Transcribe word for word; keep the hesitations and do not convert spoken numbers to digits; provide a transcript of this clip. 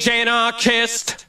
Jane are kissed.